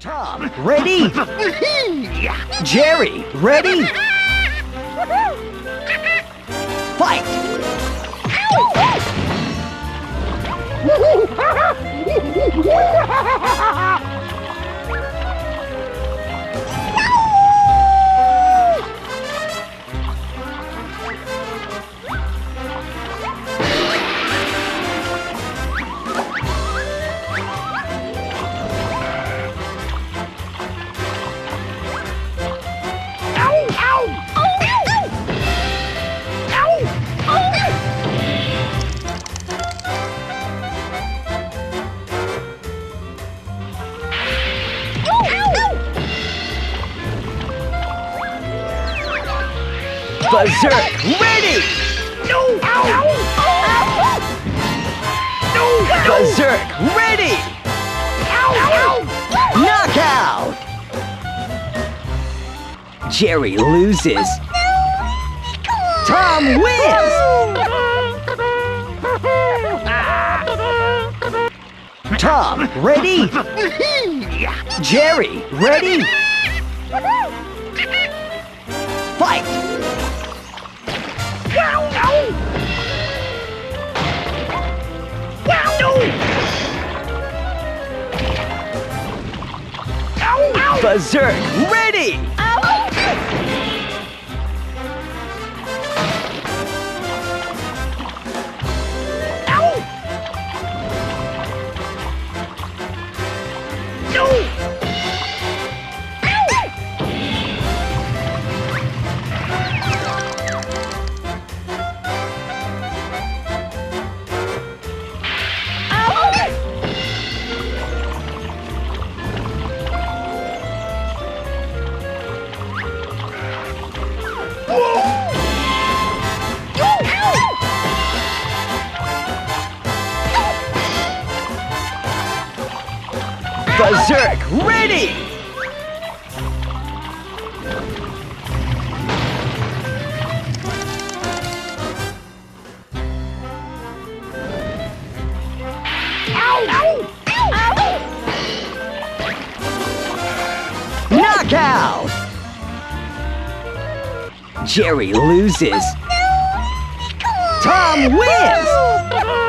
Tom, ready? Jerry, ready? Fight! Berserk, ready! No! Ow! Ow! Ow! No! Berserk, ready! Ow! Ow! Knockout! Jerry loses. Tom wins! Tom, ready? Jerry, ready? Fight! Berserk, ready! Ow. Ow. No. Ow. Ow. Berserk, ready! Ow! Ow! Ow! Knockout! Jerry loses. Tom wins!